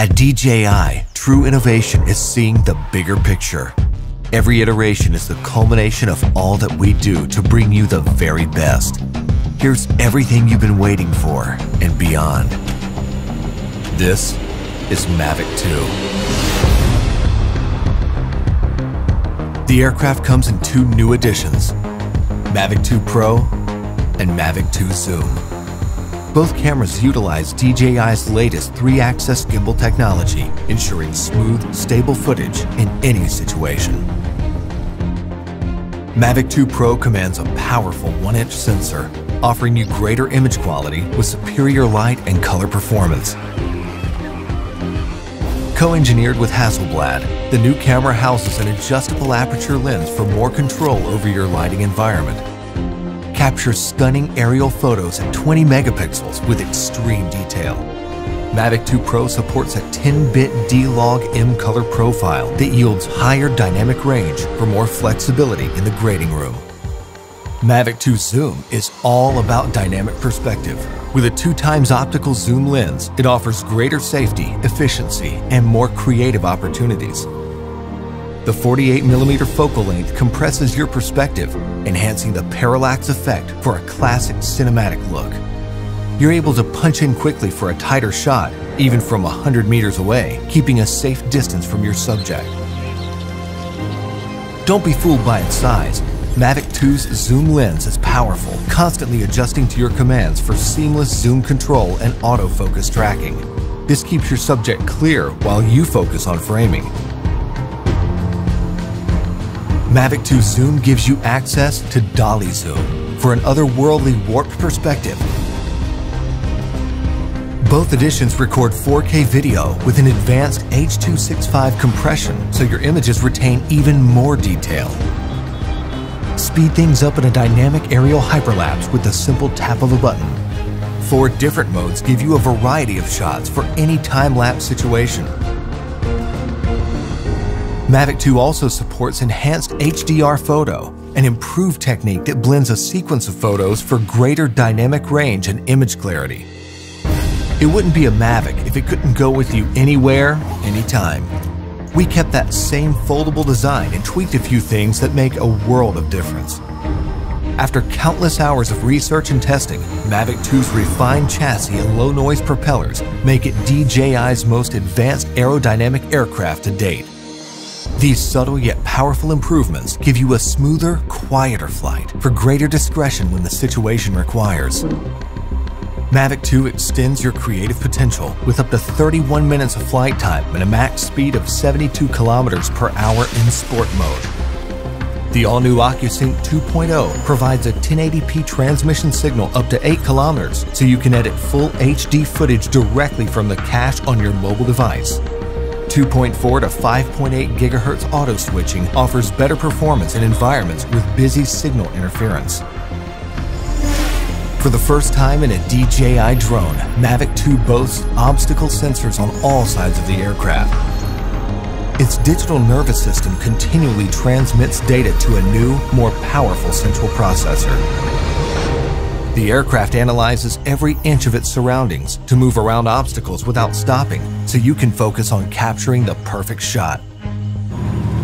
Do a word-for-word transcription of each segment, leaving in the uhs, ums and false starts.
At D J I, true innovation is seeing the bigger picture. Every iteration is the culmination of all that we do to bring you the very best. Here's everything you've been waiting for and beyond. This is Mavic two. The aircraft comes in two new editions, Mavic two Pro and Mavic two Zoom. Both cameras utilize D J I's latest three-axis gimbal technology, ensuring smooth, stable footage in any situation. Mavic two Pro commands a powerful one-inch sensor, offering you greater image quality with superior light and color performance. Co-engineered with Hasselblad, the new camera houses an adjustable aperture lens for more control over your lighting environment. Capture stunning aerial photos at twenty megapixels with extreme detail. Mavic two Pro supports a ten bit D log M color profile that yields higher dynamic range for more flexibility in the grading room. Mavic two Zoom is all about dynamic perspective. With a two times optical zoom lens, it offers greater safety, efficiency, and more creative opportunities. The forty-eight millimeter focal length compresses your perspective, enhancing the parallax effect for a classic cinematic look. You're able to punch in quickly for a tighter shot, even from one hundred meters away, keeping a safe distance from your subject. Don't be fooled by its size. Mavic two's zoom lens is powerful, constantly adjusting to your commands for seamless zoom control and autofocus tracking. This keeps your subject clear while you focus on framing. Mavic two Zoom gives you access to dolly zoom for an otherworldly warped perspective. Both editions record four K video with an advanced H two sixty-five compression, so your images retain even more detail. Speed things up in a dynamic aerial hyperlapse with the simple tap of a button. Four different modes give you a variety of shots for any time-lapse situation. Mavic two also supports enhanced H D R photo, an improved technique that blends a sequence of photos for greater dynamic range and image clarity. It wouldn't be a Mavic if it couldn't go with you anywhere, anytime. We kept that same foldable design and tweaked a few things that make a world of difference. After countless hours of research and testing, Mavic two's refined chassis and low-noise propellers make it D J I's most advanced aerodynamic aircraft to date. These subtle yet powerful improvements give you a smoother, quieter flight for greater discretion when the situation requires. Mavic two extends your creative potential with up to thirty-one minutes of flight time and a max speed of seventy-two kilometers per hour in sport mode. The all-new OcuSync two point oh provides a ten eighty p transmission signal up to eight kilometers, so you can edit full H D footage directly from the cache on your mobile device. two point four to five point eight gigahertz auto switching offers better performance in environments with busy signal interference. For the first time in a D J I drone, Mavic two boasts obstacle sensors on all sides of the aircraft. Its digital nervous system continually transmits data to a new, more powerful central processor. The aircraft analyzes every inch of its surroundings to move around obstacles without stopping, so you can focus on capturing the perfect shot.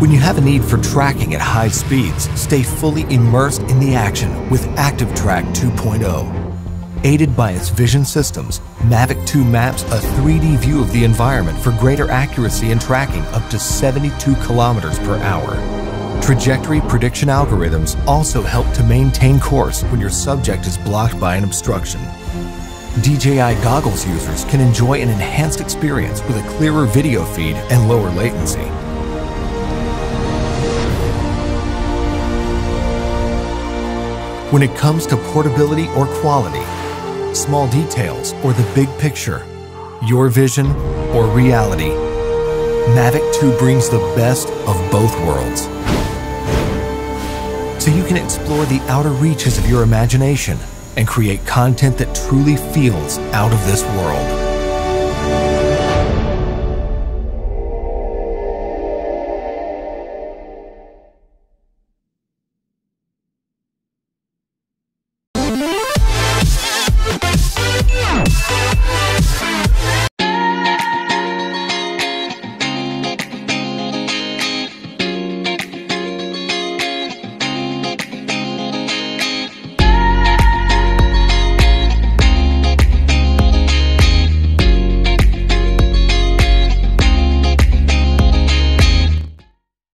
When you have a need for tracking at high speeds, stay fully immersed in the action with ActiveTrack two point oh. Aided by its vision systems, Mavic two maps a three D view of the environment for greater accuracy and tracking up to seventy-two kilometers per hour. Trajectory prediction algorithms also help to maintain course when your subject is blocked by an obstruction. D J I Goggles users can enjoy an enhanced experience with a clearer video feed and lower latency. When it comes to portability or quality, small details or the big picture, your vision or reality, Mavic two brings the best of both worlds. So you can explore the outer reaches of your imagination and create content that truly feels out of this world.